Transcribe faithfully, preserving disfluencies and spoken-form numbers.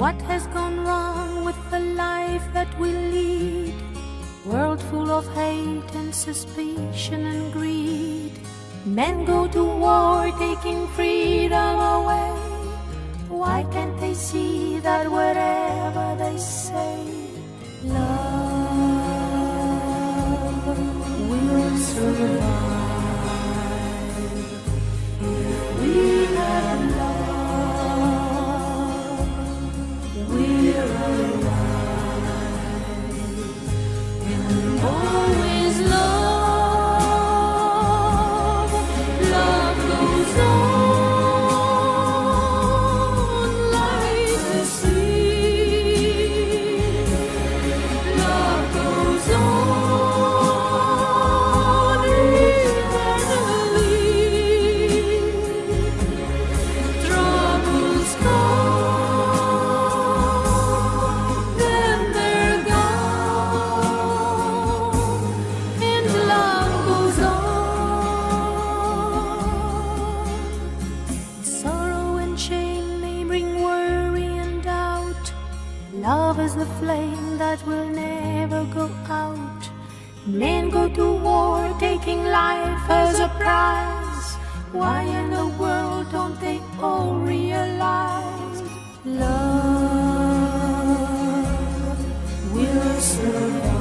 What has gone wrong with the life that we lead? World full of hate and suspicion and greed. Men go to war taking freedom away. Why can't they see that whatever they say, love will survive if we have love? Always love, love goes on like the sea. Love goes on eternally. Troubles come. Love is the flame that will never go out. Men go to war taking life as a prize. Why in the world don't they all realize love will survive?